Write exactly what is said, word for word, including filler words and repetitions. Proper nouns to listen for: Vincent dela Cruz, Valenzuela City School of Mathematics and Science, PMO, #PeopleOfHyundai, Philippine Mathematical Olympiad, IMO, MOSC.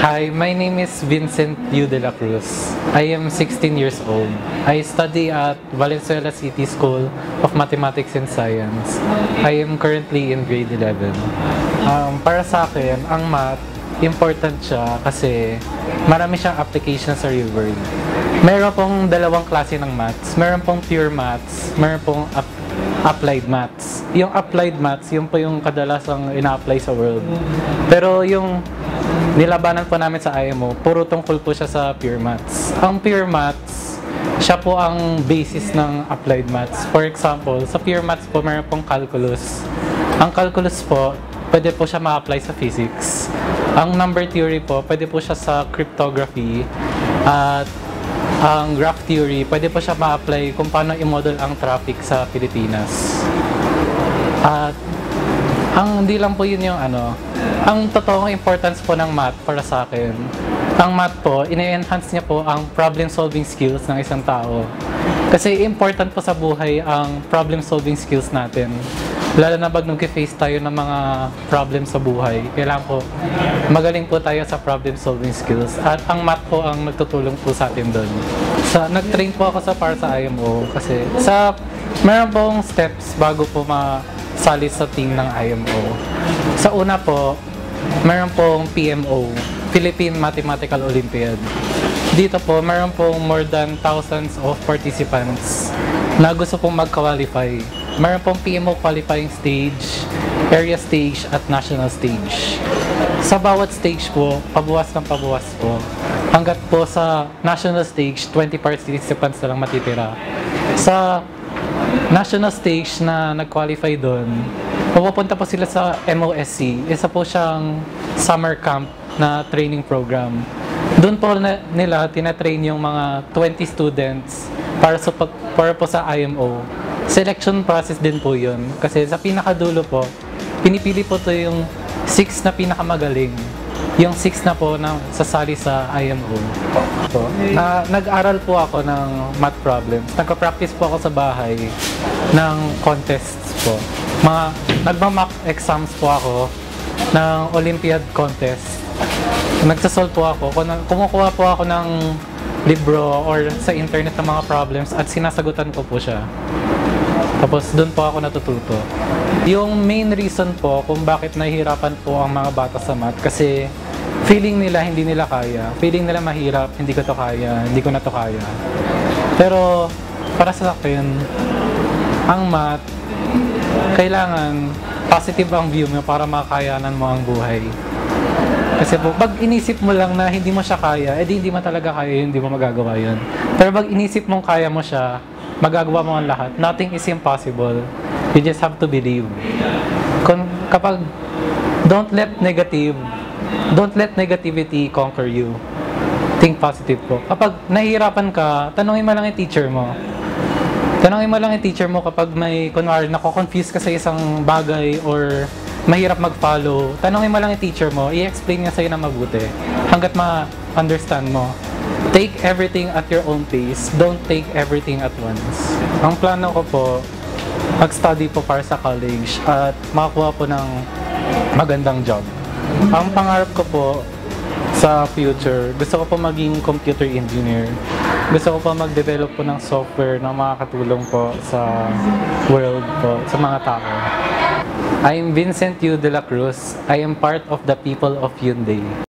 Hi, my name is Vincent dela Cruz. I am sixteen years old. I study at Valenzuela City School of Mathematics and Science. I am currently in grade eleven. Um, para sa akin, ang math, important siya kasi marami siyang application sa real world. Meron pong dalawang klase ng maths. Meron pong pure maths, meron pong ap applied maths. Yung applied maths, yung po yung kadalasang ina-apply sa world. Pero yung nilabanan po namin sa I M O, puro tungkol po siya sa pure maths. Ang pure maths, siya po ang basis ng applied maths. For example, sa pure maths po, meron pong calculus. Ang calculus po, pwede po siya ma-apply sa physics. Ang number theory po, pwede po siya sa cryptography. At ang graph theory, pwede po siya ma-apply kung paano i-model ang traffic sa Pilipinas. At ang hindi lang po yun yung ano, ang totoong importance po ng math para sa akin. Ang math po, ine-enhance niya po ang problem-solving skills ng isang tao. Kasi important po sa buhay ang problem-solving skills natin. Lalo na pag nag-face tayo ng mga problem sa buhay, kailangan po magaling po tayo sa problem-solving skills. At ang math po ang nagtutulong po sa atin doon. Sa, nag-train po ako sa para sa I M O kasi sa, meron pong steps bago po ma sali sa team ng I M O. Sa una po, meron pong P M O, Philippine Mathematical Olympiad. Dito po, meron pong more than thousands of participants na gusto pong mag-qualify. Meron pong P M O qualifying stage, area stage, at national stage. Sa bawat stage po, pabuwas ng pabuwas po. Hanggat po sa national stage, twenty participants na lang matitira. Sa national stage na nag-qualify doon, mapupunta po sila sa M O S C. Isa po siyang summer camp na training program. Doon po na, nila tinatrain yung mga twenty students para, sa, para po sa I M O. Selection process din po yun. Kasi sa pinakadulo po, pinipili po to yung six na pinakamagaling. Yung six na po na sasali sa I M O. So, na, nag-aral po ako ng math problems. Nagka-practice po ako sa bahay ng contests po. Mga, nagma-mock exams po ako ng Olympiad contest. Nagsasolve po ako. Kumukuha po ako ng libro or sa internet ng mga problems at sinasagutan ko po siya. Tapos doon po ako natututo. Yung main reason po kung bakit nahihirapan po ang mga bata sa math kasi feeling nila hindi nila kaya. Feeling nila mahirap, hindi ko to kaya, hindi ko na to kaya. Pero para sa akin, ang math, kailangan positive ang view mo para makakayanan mo ang buhay. Kasi po, pag inisip mo lang na hindi mo siya kaya, edi hindi mo talaga kaya yun, hindi mo magagawa yun. Pero pag inisip mong kaya mo siya, magagawa mo ang lahat. Nothing is impossible. You just have to believe. Kung, kapag, don't let negative, don't let negativity conquer you. Think positive po. Kapag nahihirapan ka, tanungin mo lang yung teacher mo. Tanungin mo lang yung teacher mo kapag may, kunwari, nako-confuse ka sa isang bagay or mahirap mag-follow, tanongin mo lang yung teacher mo, i-explain niya sa'yo na mabuti hanggat ma-understand mo. Take everything at your own pace. Don't take everything at once. Ang plano ko po, mag-study po para sa college at makakuha po ng magandang job. Ang pangarap ko po sa future, gusto ko po maging computer engineer. Gusto ko po mag-develop po ng software na makakatulong po sa world po, sa mga tao. I am Vincent dela Cruz. I am part of the people of Hyundai.